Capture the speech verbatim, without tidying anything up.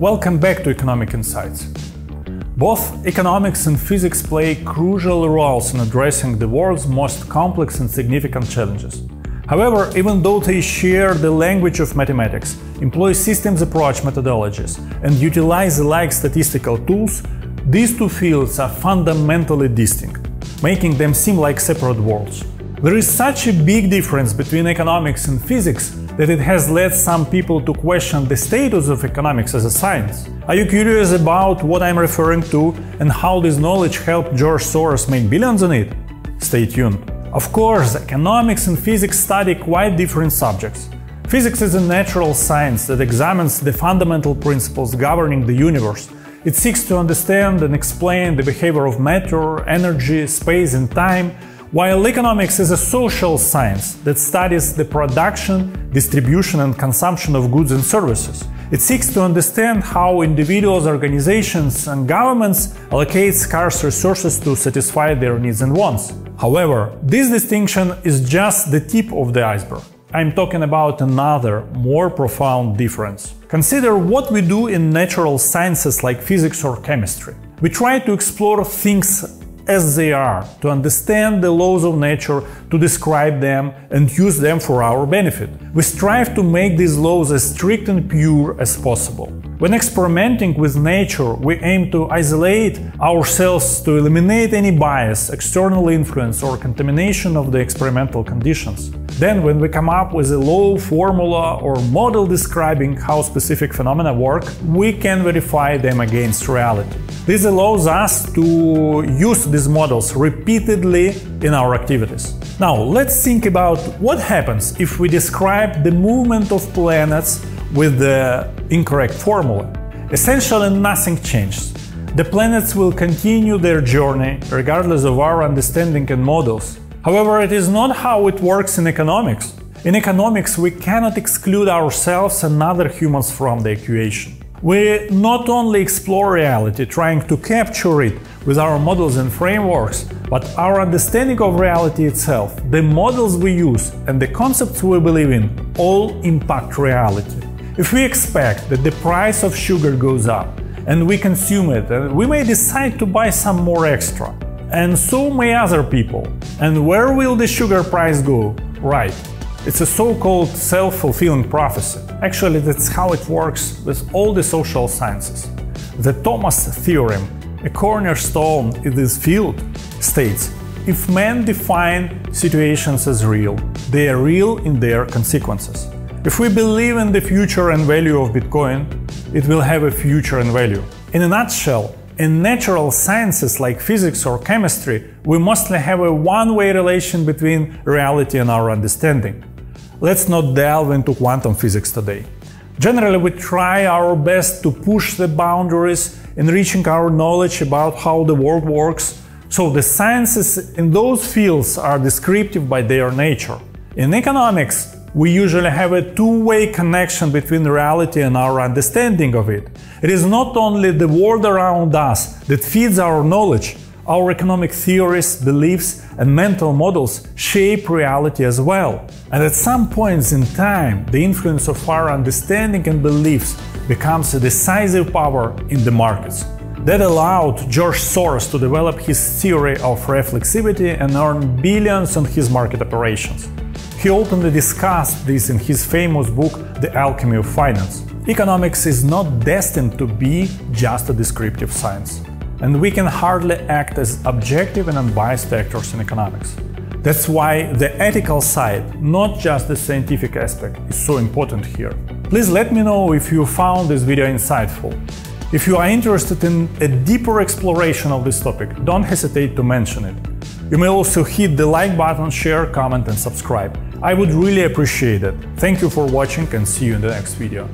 Welcome back to Economic Insights. Both economics and physics play crucial roles in addressing the world's most complex and significant challenges. However, even though they share the language of mathematics, employ systems approach methodologies, and utilize alike statistical tools, these two fields are fundamentally distinct, making them seem like separate worlds. There is such a big difference between economics and physics that it has led some people to question the status of economics as a science. Are you curious about what I'm referring to and how this knowledge helped George Soros make billions on it? Stay tuned. Of course, economics and physics study quite different subjects. Physics is a natural science that examines the fundamental principles governing the universe. It seeks to understand and explain the behavior of matter, energy, space and time, while economics is a social science that studies the production, distribution and consumption of goods and services. It seeks to understand how individuals, organizations and governments allocate scarce resources to satisfy their needs and wants. However, this distinction is just the tip of the iceberg. I'm talking about another, more profound difference. Consider what we do in natural sciences like physics or chemistry. We try to explore things as they are, to understand the laws of nature, to describe them and use them for our benefit. We strive to make these laws as strict and pure as possible. When experimenting with nature, we aim to isolate ourselves to eliminate any bias, external influence or contamination of the experimental conditions. Then, when we come up with a law, formula or model describing how specific phenomena work, we can verify them against reality. This allows us to use these models repeatedly in our activities. Now, let's think about what happens if we describe the movement of planets with the incorrect formula. Essentially, nothing changes. The planets will continue their journey, regardless of our understanding and models. However, it is not how it works in economics. In economics, we cannot exclude ourselves and other humans from the equation. We not only explore reality, trying to capture it with our models and frameworks, but our understanding of reality itself, the models we use and the concepts we believe in, all impact reality. If we expect that the price of sugar goes up and we consume it, we may decide to buy some more extra, and so may other people. And where will the sugar price go? Right. It's a so-called self-fulfilling prophecy. Actually, that's how it works with all the social sciences. The Thomas Theorem, a cornerstone in this field, states, if men define situations as real, they are real in their consequences. If we believe in the future and value of Bitcoin, it will have a future and value. In a nutshell, in natural sciences like physics or chemistry, we mostly have a one-way relation between reality and our understanding. Let's not delve into quantum physics today. Generally, we try our best to push the boundaries, enriching our knowledge about how the world works, so the sciences in those fields are descriptive by their nature. In economics, we usually have a two-way connection between reality and our understanding of it. It is not only the world around us that feeds our knowledge. Our economic theories, beliefs and mental models shape reality as well. And at some points in time, the influence of our understanding and beliefs becomes a decisive power in the markets. That allowed George Soros to develop his theory of reflexivity and earn billions on his market operations. He openly discussed this in his famous book, The Alchemy of Finance. Economics is not destined to be just a descriptive science. And we can hardly act as objective and unbiased actors in economics. That's why the ethical side, not just the scientific aspect, is so important here. Please let me know if you found this video insightful. If you are interested in a deeper exploration of this topic, don't hesitate to mention it. You may also hit the like button, share, comment and subscribe. I would really appreciate it. Thank you for watching and see you in the next video.